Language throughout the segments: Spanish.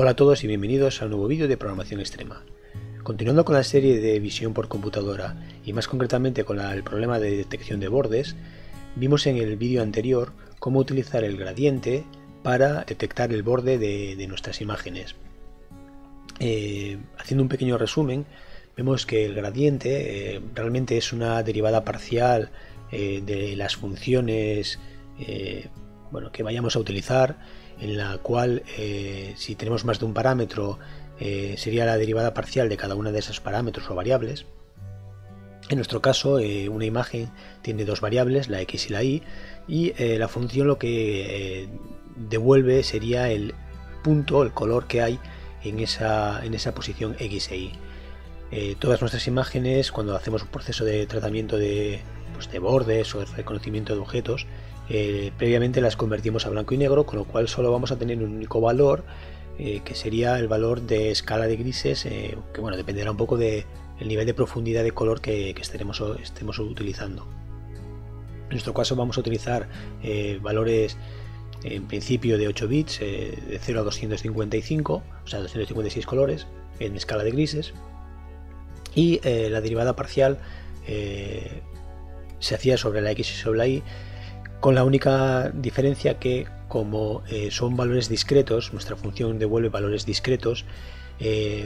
Hola a todos y bienvenidos a un nuevo vídeo de Programación Extrema. Continuando con la serie de visión por computadora y más concretamente con el problema de detección de bordes, vimos en el vídeo anterior cómo utilizar el gradiente para detectar el borde de nuestras imágenes. Haciendo un pequeño resumen, vemos que el gradiente realmente es una derivada parcial de las funciones que vayamos a utilizar, en la cual si tenemos más de un parámetro sería la derivada parcial de cada uno de esos parámetros o variables. En nuestro caso una imagen tiene dos variables, la x y la y, y la función lo que devuelve sería el punto, el color que hay en esa posición x e y. Todas nuestras imágenes, cuando hacemos un proceso de tratamiento de bordes o de reconocimiento de objetos, previamente las convertimos a blanco y negro, con lo cual solo vamos a tener un único valor, que sería el valor de escala de grises, que dependerá un poco del nivel de profundidad de color que estemos utilizando. En nuestro caso vamos a utilizar valores en principio de 8 bits, de 0 a 255, o sea 256 colores en escala de grises, y la derivada parcial se hacía sobre la x y sobre la y, con la única diferencia que, como son valores discretos, nuestra función devuelve valores discretos,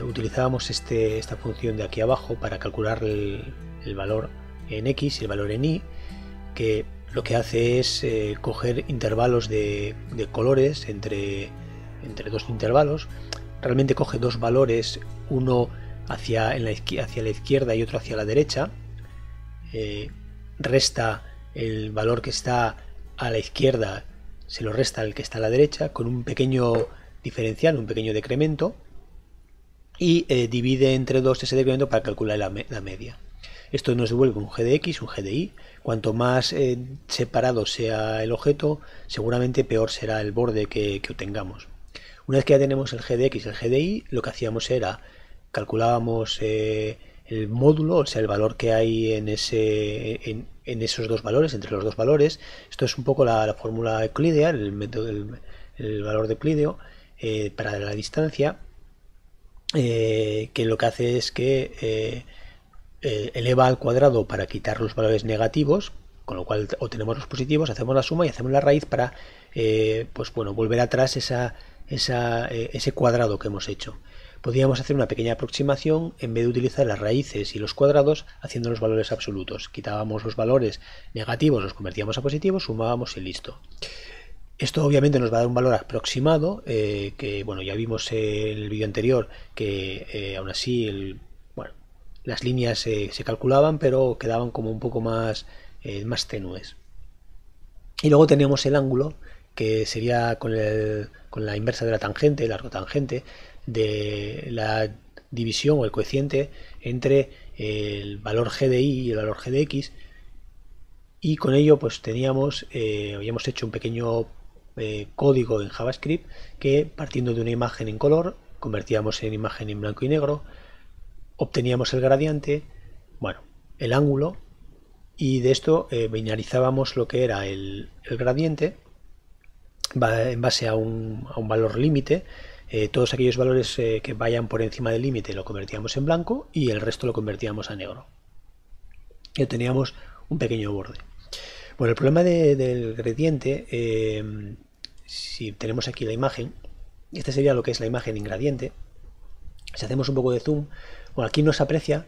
utilizábamos esta función de aquí abajo para calcular el valor en x y el valor en y, que lo que hace es coger intervalos de colores entre dos intervalos. Realmente coge dos valores, uno hacia la izquierda y otro hacia la derecha, resta el valor que está a la izquierda, se lo resta al que está a la derecha con un pequeño diferencial, un pequeño decremento, y divide entre dos ese decremento para calcular la media. Esto nos devuelve un g de x, un g de y. Cuanto más separado sea el objeto, seguramente peor será el borde que obtengamos. Una vez que ya tenemos el g de x y el g de y, lo que hacíamos era calculábamos el módulo, o sea el valor que hay en esos dos valores, entre los dos valores. Esto es un poco la fórmula euclidea, el valor de Euclideo para la distancia, que lo que hace es que eleva al cuadrado para quitar los valores negativos, con lo cual obtenemos los positivos, hacemos la suma y hacemos la raíz para volver atrás ese cuadrado que hemos hecho. Podríamos hacer una pequeña aproximación, en vez de utilizar las raíces y los cuadrados, haciendo los valores absolutos. Quitábamos los valores negativos, los convertíamos a positivos, sumábamos y listo. Esto obviamente nos va a dar un valor aproximado, ya vimos en el vídeo anterior que aún así las líneas se calculaban, pero quedaban como un poco más tenues. Y luego teníamos el ángulo, que sería con la inversa de la tangente, la arcotangente, de la división o el coeficiente entre el valor g de y y el valor g de x, y con ello habíamos hecho un pequeño código en JavaScript que, partiendo de una imagen en color, convertíamos en imagen en blanco y negro, obteníamos el gradiente, el ángulo, y de esto binarizábamos lo que era el gradiente en base a un valor límite. Todos aquellos valores que vayan por encima del límite lo convertíamos en blanco y el resto lo convertíamos a negro, y obteníamos un pequeño borde. El problema del gradiente, si tenemos aquí la imagen, esta sería lo que es la imagen en gradiente. Si hacemos un poco de zoom, aquí no se aprecia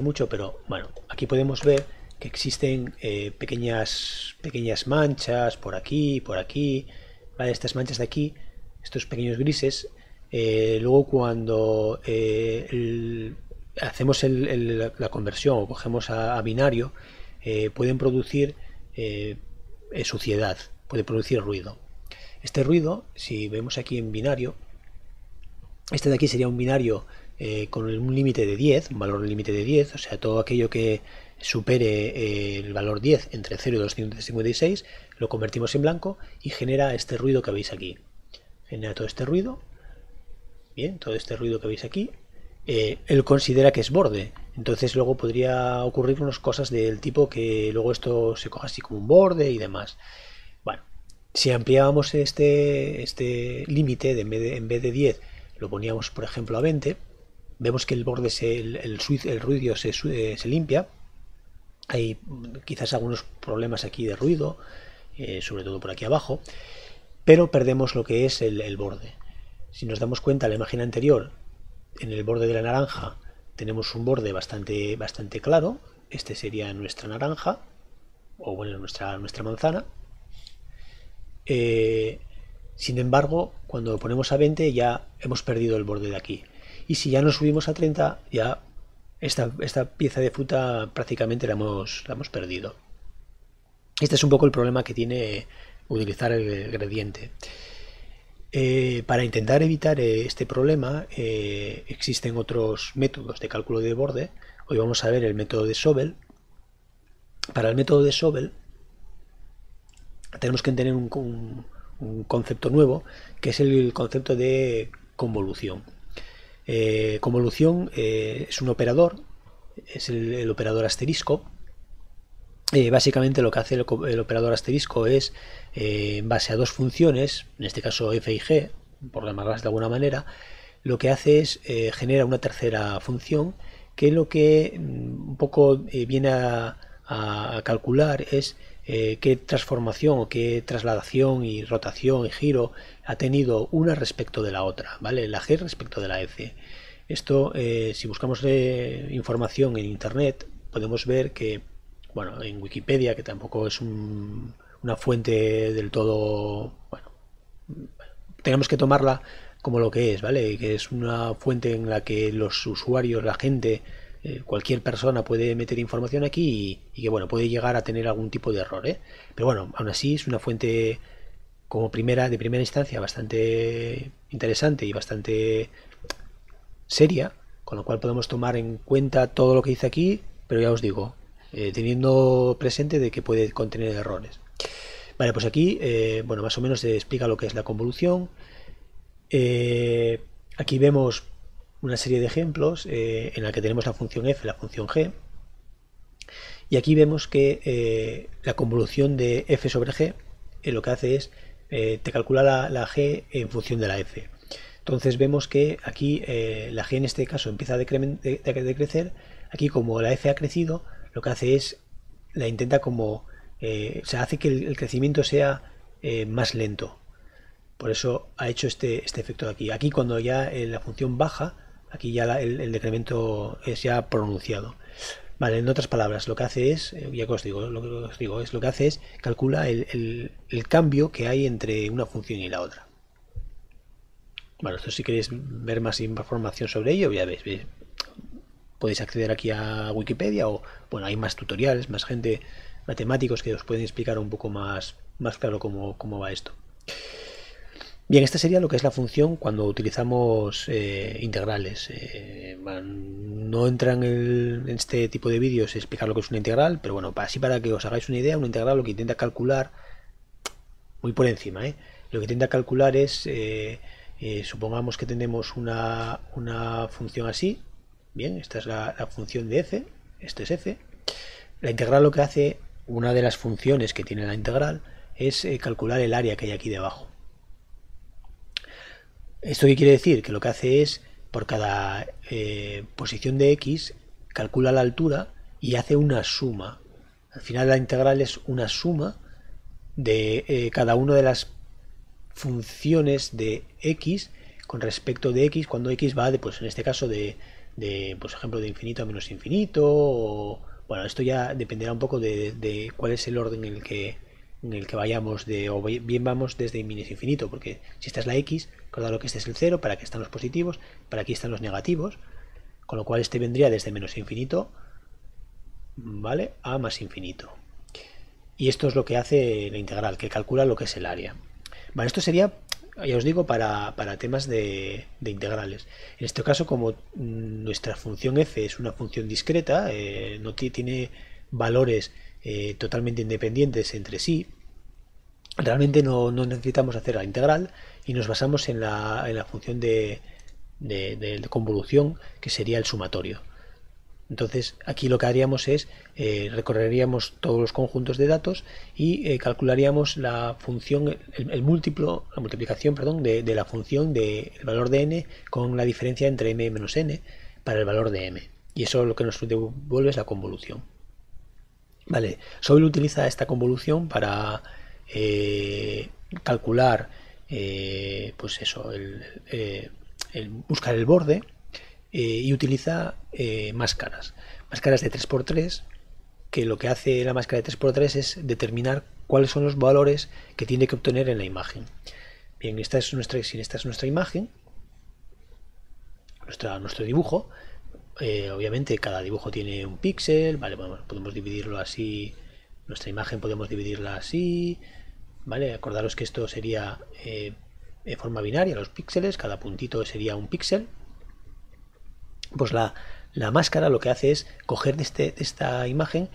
mucho, pero aquí podemos ver que existen pequeñas manchas por aquí, ¿vale? Estas manchas de aquí, estos pequeños grises, luego cuando hacemos la conversión o cogemos a binario, pueden producir suciedad, puede producir ruido. Este ruido, si vemos aquí en binario, este de aquí sería un binario con un límite de 10, un valor límite de 10, o sea todo aquello que supere el valor 10 entre 0 y 256 lo convertimos en blanco y genera este ruido que veis aquí. Genera todo este ruido. Bien, todo este ruido que veis aquí, él considera que es borde. Entonces luego podría ocurrir unas cosas del tipo que luego esto se coja así como un borde y demás. Si ampliábamos este límite en vez de 10, lo poníamos por ejemplo a 20, vemos que el borde, el ruido se limpia. Hay quizás algunos problemas aquí de ruido, sobre todo por aquí abajo, pero perdemos lo que es el borde. Si nos damos cuenta, en la imagen anterior, en el borde de la naranja, tenemos un borde bastante claro. Este sería nuestra naranja, o bueno, nuestra manzana. Sin embargo, cuando lo ponemos a 20 ya hemos perdido el borde de aquí. Y si ya nos subimos a 30, ya esta pieza de fruta prácticamente la hemos perdido. Este es un poco el problema que tiene utilizar el gradiente. Para intentar evitar este problema existen otros métodos de cálculo de borde. Hoy vamos a ver el método de Sobel. Para el método de Sobel tenemos que tener un concepto nuevo, que es el concepto de convolución. Convolución es un operador, es el operador asterisco. Básicamente lo que hace el operador asterisco es, en base a dos funciones, en este caso f y g, por llamarlas de alguna manera, lo que hace es genera una tercera función que lo que un poco viene a calcular es qué transformación o qué trasladación y rotación y giro ha tenido una respecto de la otra, ¿vale? La g respecto de la f. Esto, si buscamos información en internet, podemos ver que, bueno, en Wikipedia, que tampoco es una fuente del todo, bueno, tenemos que tomarla como lo que es, ¿vale? Que es una fuente en la que los usuarios, la gente, cualquier persona puede meter información aquí y que, bueno, puede llegar a tener algún tipo de error, ¿eh? Pero bueno, aún así es una fuente como de primera instancia bastante interesante y bastante seria, con lo cual podemos tomar en cuenta todo lo que dice aquí, pero ya os digo, teniendo presente de que puede contener errores. Vale, pues aquí, bueno, más o menos se explica lo que es la convolución. Aquí vemos una serie de ejemplos en la que tenemos la función f, la función g, y aquí vemos que la convolución de f sobre g lo que hace es te calcula la g en función de la f. Entonces vemos que aquí la g en este caso empieza a decrecer. Aquí, como la f ha crecido, lo que hace es la intenta como o sea, hace que el crecimiento sea más lento. Por eso ha hecho este efecto de aquí. Aquí, cuando ya la función baja, aquí ya el decremento es ya pronunciado. Vale, en otras palabras, lo que hace es, ya que os digo, lo que hace es calcula el cambio que hay entre una función y la otra. Bueno, esto, si queréis ver más información sobre ello, ya veis, podéis acceder aquí a Wikipedia, o bueno, hay más tutoriales, más gente, matemáticos, que os pueden explicar un poco más claro cómo va esto. Bien, esta sería lo que es la función cuando utilizamos integrales. Bueno, no entra en este tipo de vídeos explicar lo que es una integral, pero bueno, así para que os hagáis una idea, una integral lo que intenta calcular, muy por encima, lo que intenta calcular es, supongamos que tenemos una función así. Bien, esta es la función de f, este es f. La integral lo que hace, una de las funciones que tiene la integral, es calcular el área que hay aquí debajo. ¿Esto qué quiere decir? Que lo que hace es, por cada posición de x, calcula la altura y hace una suma. Al final la integral es una suma de cada una de las funciones de x con respecto de x, cuando x va, pues en este caso, por ejemplo, de infinito a menos infinito, o bueno, esto ya dependerá un poco de cuál es el orden en el que vayamos, o bien vamos desde minus infinito, porque si esta es la x, recordad que este es el 0, para que están los positivos, para aquí están los negativos, con lo cual este vendría desde menos infinito, ¿vale?, a más infinito. Y esto es lo que hace la integral, que calcula lo que es el área. Vale, esto sería, ya os digo, para temas de integrales. En este caso, como nuestra función f es una función discreta, no tiene valores totalmente independientes entre sí, realmente no necesitamos hacer la integral y nos basamos en la función de convolución, que sería el sumatorio. Entonces aquí lo que haríamos es recorreríamos todos los conjuntos de datos y calcularíamos la función, la multiplicación de la función del valor de n con la diferencia entre m menos n para el valor de m. Y eso lo que nos devuelve es la convolución. Vale, Sobel utiliza esta convolución para calcular, pues eso, buscar el borde. Y utiliza máscaras de 3×3, que lo que hace la máscara de 3×3 es determinar cuáles son los valores que tiene que obtener en la imagen. Bien, esta es nuestra imagen, nuestro dibujo. Obviamente cada dibujo tiene un píxel, vale, bueno, podemos dividirlo así, nuestra imagen podemos dividirla así, vale, acordaros que esto sería de forma binaria, los píxeles, cada puntito sería un píxel. Pues la máscara lo que hace es coger de esta imagen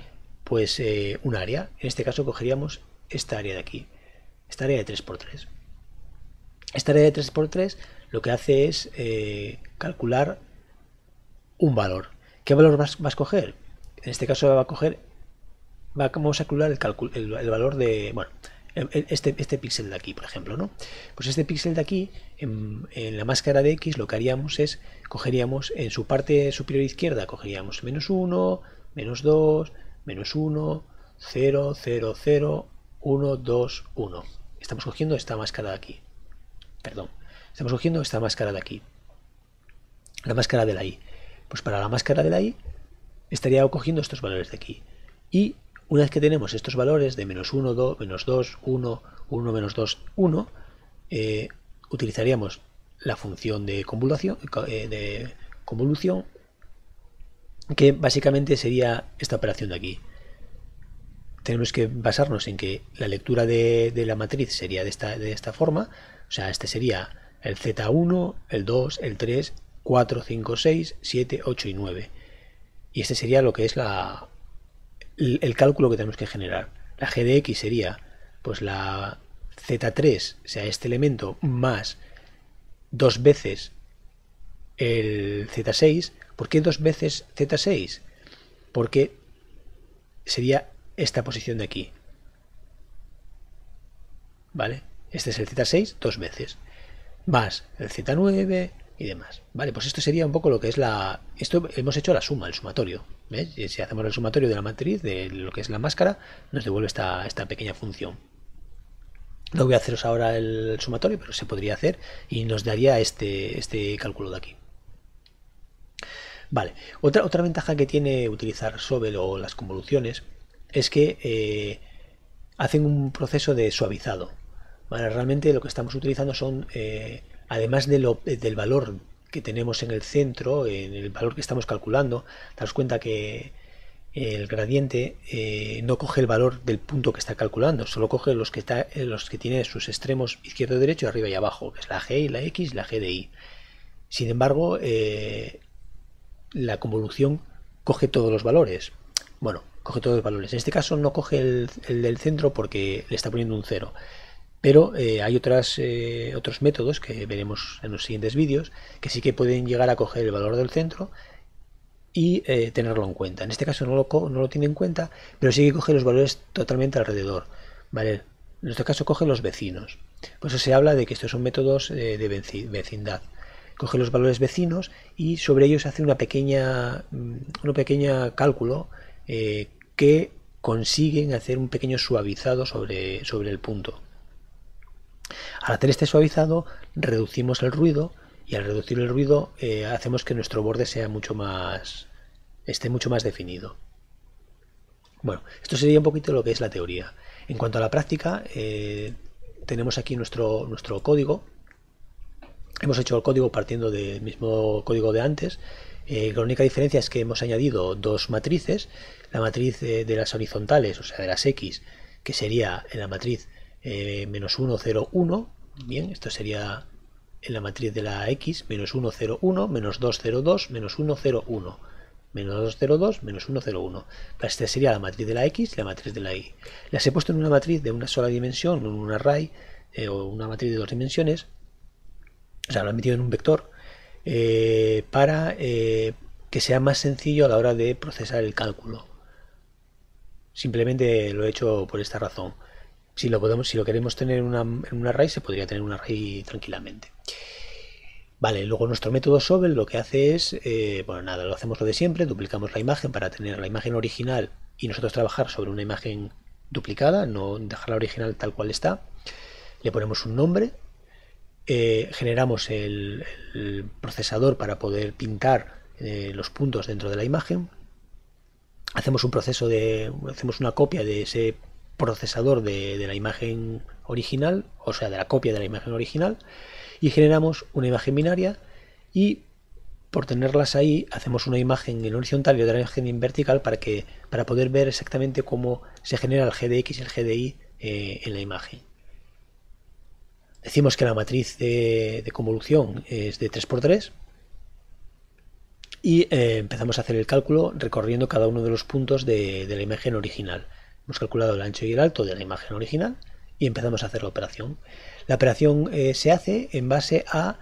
pues un área. En este caso cogeríamos esta área de aquí, esta área de 3×3. Esta área de 3×3 lo que hace es calcular un valor. ¿Qué valor va a coger? En este caso vamos a calcular el valor de... bueno, este píxel de aquí, por ejemplo, ¿no? Pues este píxel de aquí, en la máscara de X, lo que haríamos es, cogeríamos en su parte superior izquierda, cogeríamos -1, -2, -1, 0, 0, 0, 1, 2, 1. Estamos cogiendo esta máscara de aquí. Perdón, estamos cogiendo esta máscara de aquí. La máscara de la Y. Pues para la máscara de la Y estaría cogiendo estos valores de aquí. Y una vez que tenemos estos valores de -1, 2, -2, 1, 1, -2, 1, utilizaríamos la función de convolución, que básicamente sería esta operación de aquí. Tenemos que basarnos en que la lectura de la matriz sería de esta forma, o sea, este sería el Z1, el 2, el 3, 4, 5, 6, 7, 8 y 9. Y este sería lo que es el cálculo que tenemos que generar. La g de x sería pues la z3, o sea, este elemento, más 2 veces el z6. ¿Por qué 2 veces z6? Porque sería esta posición de aquí. ¿Vale? Este es el z6 2 veces. Más el z9 y demás. Vale, pues esto sería un poco lo que es la... Esto hemos hecho la suma, el sumatorio. ¿Ves? Si hacemos el sumatorio de la matriz, de lo que es la máscara, nos devuelve esta pequeña función. No voy a haceros ahora el sumatorio, pero se podría hacer y nos daría este cálculo de aquí. Vale, otra ventaja que tiene utilizar Sobel o las convoluciones es que hacen un proceso de suavizado. Vale, realmente lo que estamos utilizando son... además del valor que tenemos en el centro, en el valor que estamos calculando, daros cuenta que el gradiente no coge el valor del punto que está calculando, solo coge los que tiene sus extremos izquierdo y derecho, arriba y abajo, que es la g y la x y la g de y. Sin embargo, la convolución coge todos los valores. Bueno, coge todos los valores. En este caso no coge el del centro porque le está poniendo un 0. Pero hay otros métodos que veremos en los siguientes vídeos que sí que pueden llegar a coger el valor del centro y tenerlo en cuenta. En este caso no lo tiene en cuenta, pero sí que coge los valores totalmente alrededor. ¿Vale? En este caso coge los vecinos. Por eso se habla de que estos son métodos de vecindad. Coge los valores vecinos y sobre ellos hace una pequeña cálculo que consiguen hacer un pequeño suavizado sobre el punto. Al hacer este suavizado reducimos el ruido y al reducir el ruido hacemos que nuestro borde sea mucho más definido. Bueno, esto sería un poquito lo que es la teoría. En cuanto a la práctica, tenemos aquí nuestro código. Hemos hecho el código partiendo del mismo código de antes. La única diferencia es que hemos añadido dos matrices. La matriz de las horizontales, o sea, de las X, que sería en la matriz -1, 0, 1. Bien, esto sería en la matriz de la X, -1, 0, 1, -2, 0, 2, -1, 0, 1, -2, 0, 2, -1, 0, 1. Esta sería la matriz de la X y la matriz de la Y. Las he puesto en una matriz de una sola dimensión, un array, o una matriz de 2 dimensiones, o sea, lo he metido en un vector, para que sea más sencillo a la hora de procesar el cálculo. Simplemente lo he hecho por esta razón. Si lo queremos tener en un array, se podría tener un array tranquilamente. Vale, luego nuestro método Sobel lo que hace es, lo hacemos lo de siempre, duplicamos la imagen para tener la imagen original y nosotros trabajar sobre una imagen duplicada, no dejar la original tal cual está. Le ponemos un nombre, generamos el procesador para poder pintar los puntos dentro de la imagen, hacemos un proceso de, hacemos una copia de ese procesador de la imagen original, o sea, de la copia de la imagen original, y generamos una imagen binaria y por tenerlas ahí hacemos una imagen en horizontal y otra imagen en vertical para poder ver exactamente cómo se genera el GDX y el GDY en la imagen. Decimos que la matriz de convolución es de 3×3 y empezamos a hacer el cálculo recorriendo cada uno de los puntos de la imagen original. Hemos calculado el ancho y el alto de la imagen original y empezamos a hacer la operación. La operación se hace en base a,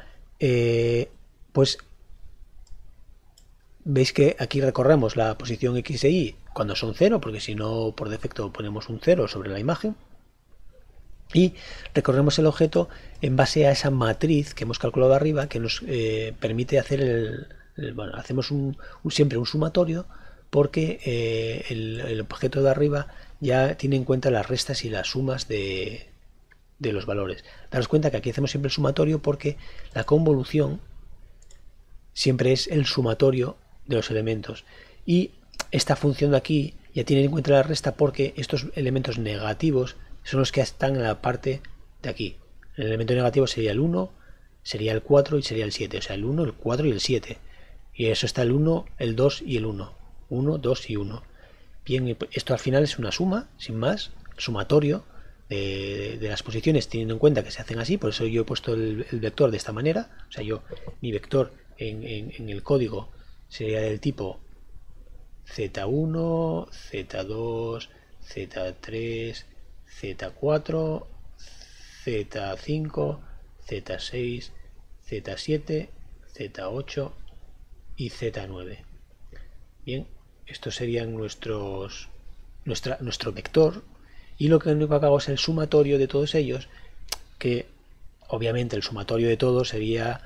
veis que aquí recorremos la posición X e Y cuando son 0, porque si no por defecto ponemos un 0 sobre la imagen, y recorremos el objeto en base a esa matriz que hemos calculado arriba, que nos permite hacer hacemos siempre un sumatorio, porque el objeto de arriba ya tiene en cuenta las restas y las sumas de los valores. Daros cuenta que aquí hacemos siempre el sumatorio porque la convolución siempre es el sumatorio de los elementos. Y esta función de aquí ya tiene en cuenta la resta porque estos elementos negativos son los que están en la parte de aquí. El elemento negativo sería el 1, sería el 4 y sería el 7. O sea, el 1, el 4 y el 7. Y eso está el 1, el 2 y el 1. 1, 2 y 1. Bien, esto al final es una suma, sin más, sumatorio de las posiciones, teniendo en cuenta que se hacen así. Por eso yo he puesto el vector de esta manera. O sea, mi vector en el código sería del tipo Z1, Z2, Z3, Z4, Z5, Z6, Z7, Z8 y Z9. Bien, estos serían nuestro vector, y lo único que hago es el sumatorio de todos ellos, que obviamente el sumatorio de todos sería,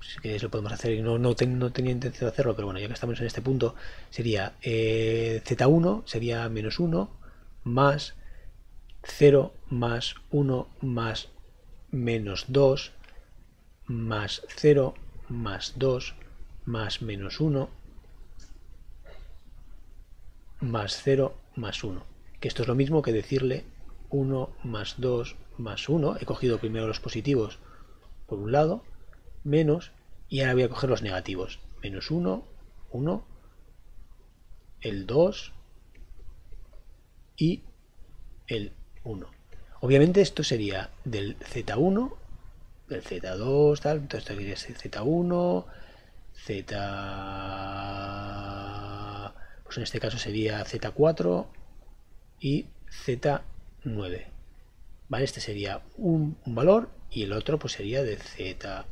si queréis lo podemos hacer, no tenía intención de hacerlo, pero bueno, ya que estamos en este punto, sería Z1 sería -1 más 0 más 1 más -2 más 0 más 2 más -1 más 0 más 1, que esto es lo mismo que decirle 1 más 2 más 1, he cogido primero los positivos por un lado, menos, y ahora voy a coger los negativos, -1, 1, el 2 y el 1. Obviamente esto sería del Z1, del Z2, tal, entonces esto sería Z1, en este caso sería Z4 y Z9. ¿Vale? Este sería un valor y el otro pues sería de Z3,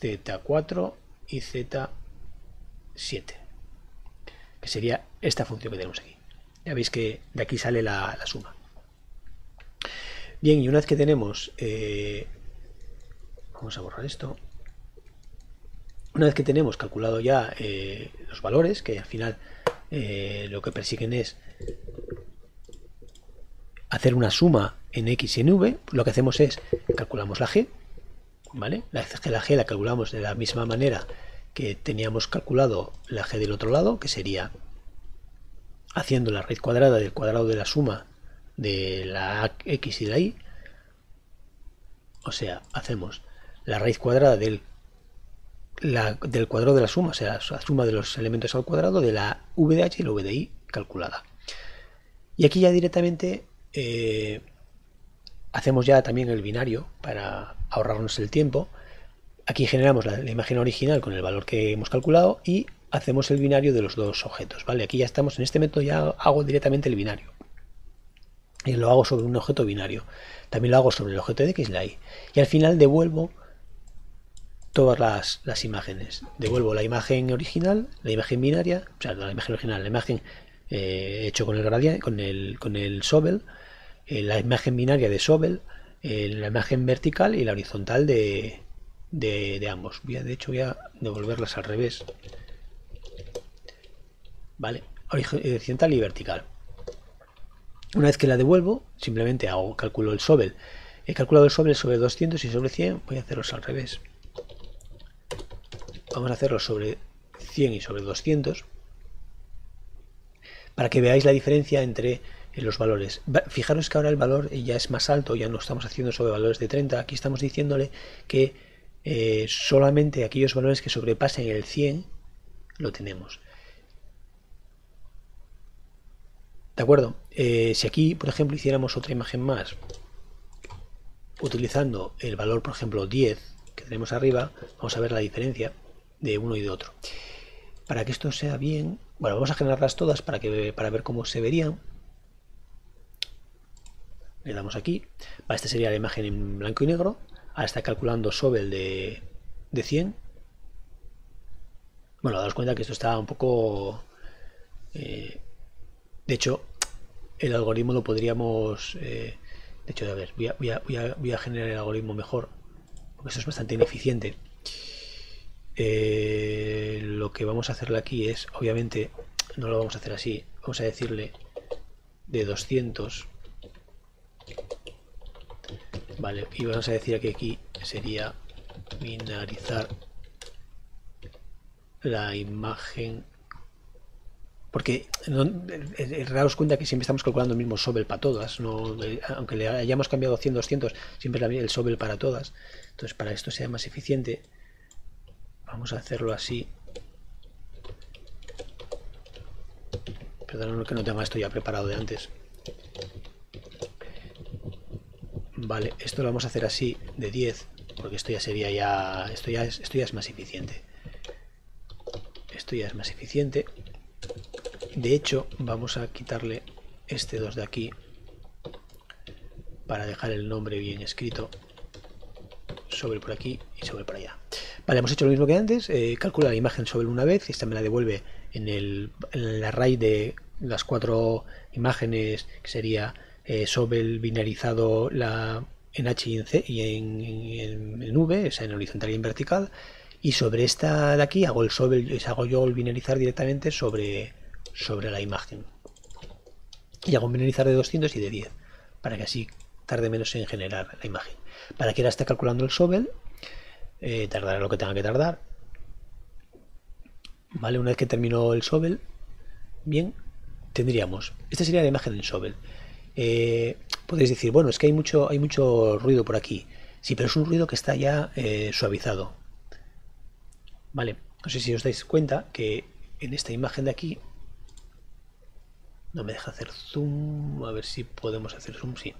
Z4 y Z7, que sería esta función que tenemos aquí. Ya veis que de aquí sale la suma. Bien, y una vez que tenemos, vamos a borrar esto. Una vez que tenemos calculado ya los valores, que al final lo que persiguen es hacer una suma en X y en V, lo que hacemos es calculamos la G, ¿vale? La G la calculamos de la misma manera que teníamos calculado la G del otro lado, que sería haciendo la raíz cuadrada del cuadrado de la suma de la X y de la Y. O sea, hacemos la raíz cuadrada del cuadrado de la suma, o sea, la suma de los elementos al cuadrado de la v de h y la v de y calculada. Y aquí ya directamente hacemos ya también el binario para ahorrarnos el tiempo. Aquí generamos la imagen original con el valor que hemos calculado y hacemos el binario de los dos objetos, ¿vale? Aquí ya estamos, en este método ya hago directamente el binario. Y lo hago sobre un objeto binario. También lo hago sobre el objeto de x y la y. Y al final devuelvo todas las imágenes. Devuelvo la imagen original, la imagen binaria, o sea, la imagen original, la imagen hecho con el gradiente, con el Sobel, la imagen binaria de Sobel, la imagen vertical y la horizontal de ambos. De hecho voy a devolverlas al revés. Vale, horizontal y vertical. Una vez que la devuelvo, simplemente hago calculo el Sobel. He calculado el Sobel sobre 200 y sobre 100. Voy a hacerlos al revés. Vamos a hacerlo sobre 100 y sobre 200 para que veáis la diferencia entre los valores. Fijaros que ahora el valor ya es más alto, ya no estamos haciendo sobre valores de 30. Aquí estamos diciéndole que solamente aquellos valores que sobrepasen el 100 lo tenemos. ¿De acuerdo? Si aquí, por ejemplo, hiciéramos otra imagen más utilizando el valor, por ejemplo, 10 que tenemos arriba, vamos a ver la diferencia de uno y de otro. Para que esto sea bien, bueno, vamos a generarlas todas para ver cómo se verían. Le damos aquí. Esta sería la imagen en blanco y negro. Ahora está calculando Sobel de 100. Bueno, daos cuenta que esto está un poco... de hecho, el algoritmo lo podríamos... de hecho, a ver, voy a generar el algoritmo mejor, porque esto es bastante ineficiente. Lo que vamos a hacerle aquí es, obviamente, no lo vamos a hacer así. Vamos a decirle de 200... Vale, y vamos a decir que aquí sería binarizar la imagen, porque daos cuenta que siempre estamos calculando el mismo Sobel para todas, ¿no? Aunque le hayamos cambiado 100, 200, siempre el Sobel para todas. Entonces, para esto sea más eficiente, vamos a hacerlo así. Perdón que no tenga esto ya preparado de antes. Vale, esto lo vamos a hacer así de 10, porque esto ya sería esto ya es más eficiente. Esto ya es más eficiente. De hecho, vamos a quitarle este 2 de aquí para dejar el nombre bien escrito. Sobre por aquí y sobre por allá. Vale, hemos hecho lo mismo que antes. Calcula la imagen sobre una vez y esta me la devuelve en el array de las 4 imágenes, que sería... Sobel binarizado en H y en C y en V, o sea, en horizontal y en vertical, y sobre esta de aquí hago el Sobel, hago yo el binarizar directamente sobre la imagen, y hago un binarizar de 200 y de 10 para que así tarde menos en generar la imagen. Para que ahora esté calculando el Sobel, tardará lo que tenga que tardar. Vale, una vez que terminó el Sobel, bien, tendríamos, esta sería la imagen del Sobel. Podéis decir, bueno, es que hay mucho ruido por aquí. Sí, pero es un ruido que está ya suavizado. Vale, no sé si os dais cuenta que en esta imagen de aquí no me deja hacer zoom. A ver si podemos hacer zoom, sí.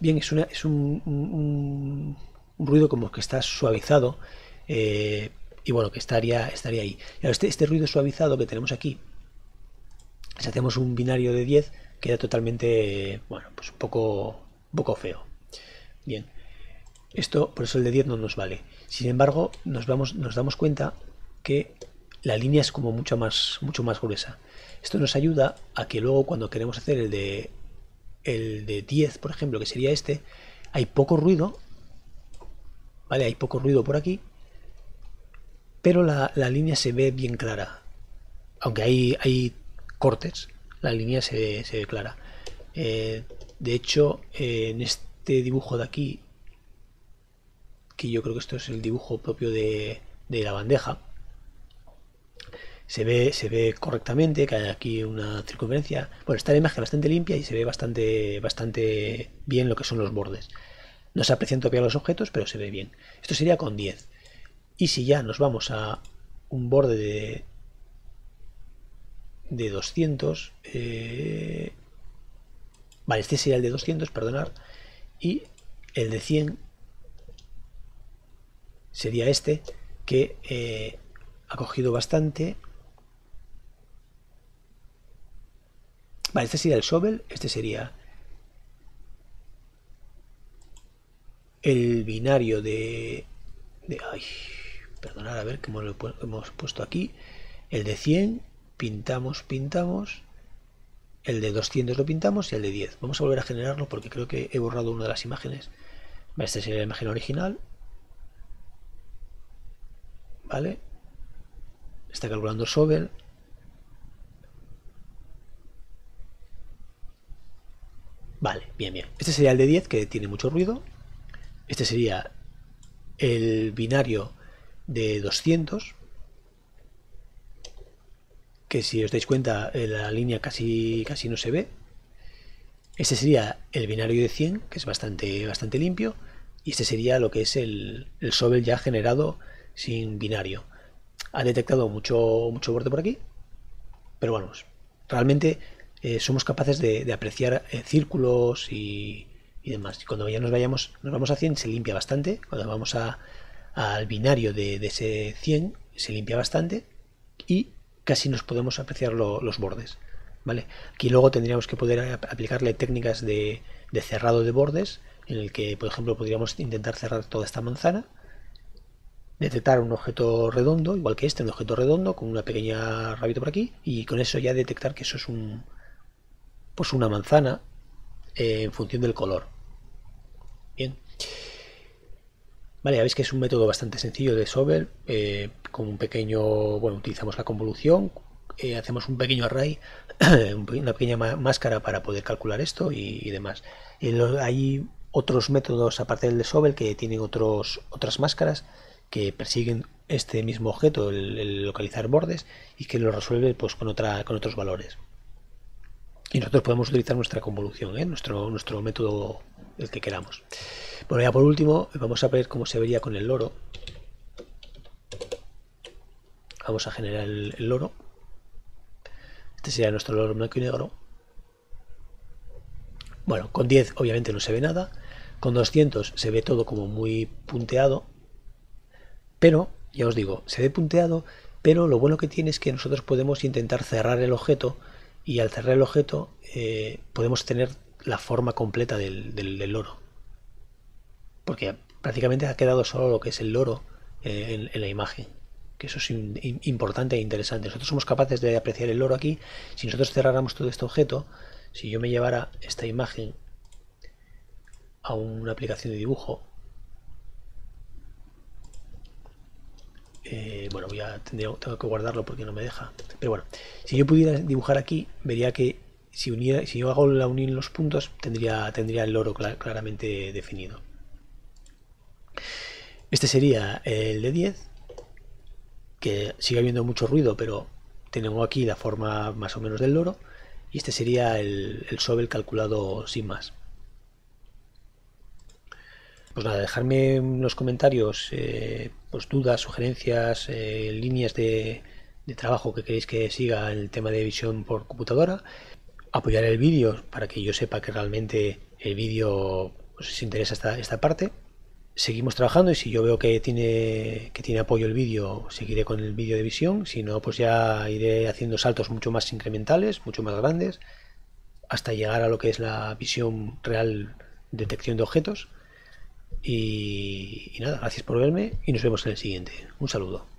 Bien, es un ruido como que está suavizado, y bueno, que estaría ahí. Ahora, este ruido suavizado que tenemos aquí, si hacemos un binario de 10, queda totalmente, bueno, pues un poco feo. Bien, esto, por eso el de 10 no nos vale. Sin embargo, nos damos cuenta que la línea es como mucho más gruesa. Esto nos ayuda a que luego, cuando queremos hacer el de 10, por ejemplo, que sería este, hay poco ruido, ¿vale? Hay poco ruido por aquí, pero la línea se ve bien clara. Aunque hay cortes, la línea se ve clara. De hecho, en este dibujo de aquí, que yo creo que esto es el dibujo propio de la bandeja, se ve correctamente que hay aquí una circunferencia. Bueno, está la imagen bastante limpia y se ve bastante bien lo que son los bordes. No se aprecian todavía los objetos, pero se ve bien. Esto sería con 10. Y si ya nos vamos a un borde de 200, vale, este sería el de 200, perdonad, y el de 100 sería este, que ha cogido bastante. Vale, este sería el Sobel, este sería el binario de... Ay, perdonad, a ver cómo lo hemos puesto aquí. El de 100, pintamos. El de 200 lo pintamos y el de 10. Vamos a volver a generarlo porque creo que he borrado una de las imágenes. Esta sería la imagen original. Vale. Está calculando Sobel. Vale, bien, bien. Este sería el de 10, que tiene mucho ruido. Este sería el binario de 200. Que si os dais cuenta, la línea casi no se ve. Este sería el binario de 100, que es bastante limpio. Y este sería lo que es el Sobel ya generado sin binario. Ha detectado mucho borde por aquí. Pero vamos, realmente... somos capaces de apreciar círculos y demás. Y cuando ya nos vamos a 100 se limpia bastante. Cuando vamos al binario de ese 100 se limpia bastante y casi nos podemos apreciar los bordes. ¿Vale? Aquí luego tendríamos que poder aplicarle técnicas de cerrado de bordes, en el que, por ejemplo, podríamos intentar cerrar toda esta manzana, detectar un objeto redondo, igual que este, un objeto redondo con una pequeña rabita por aquí, y con eso ya detectar que eso es una manzana en función del color. Bien. Vale, ya veis que es un método bastante sencillo de Sobel. Con un pequeño, bueno, utilizamos la convolución, hacemos un pequeño array, una pequeña máscara para poder calcular esto y demás. Hay otros métodos aparte del de Sobel que tienen otras máscaras que persiguen este mismo objeto, el localizar bordes, y que lo resuelve pues con otros valores. Y nosotros podemos utilizar nuestra convolución, nuestro método, el que queramos. Bueno, ya por último, vamos a ver cómo se vería con el loro. Vamos a generar el loro. Este sería nuestro loro blanco y negro. Bueno, con 10 obviamente no se ve nada. Con 200 se ve todo como muy punteado. Pero, ya os digo, se ve punteado, pero lo bueno que tiene es que nosotros podemos intentar cerrar el objeto. Y al cerrar el objeto podemos tener la forma completa del loro. Porque prácticamente ha quedado solo lo que es el loro en la imagen. Que eso es importante e interesante. Nosotros somos capaces de apreciar el loro aquí. Si nosotros cerráramos todo este objeto, si yo me llevara esta imagen a una aplicación de dibujo, bueno, ya tengo que guardarlo porque no me deja. Pero bueno, si yo pudiera dibujar aquí, vería que si yo hago la unión en los puntos, tendría el loro claramente definido. Este sería el de 10, que sigue habiendo mucho ruido, pero tenemos aquí la forma más o menos del loro. Y este sería el Sobel calculado sin más. Pues nada, dejadme en los comentarios pues dudas, sugerencias, líneas de trabajo que queréis que siga en el tema de visión por computadora. Apoyar el vídeo para que yo sepa que realmente el vídeo os interesa esta parte. Seguimos trabajando y si yo veo que tiene apoyo el vídeo, seguiré con el vídeo de visión. Si no, pues ya iré haciendo saltos mucho más incrementales, mucho más grandes, hasta llegar a lo que es la visión real, detección de objetos. Y nada, gracias por verme y nos vemos en el siguiente. Un saludo.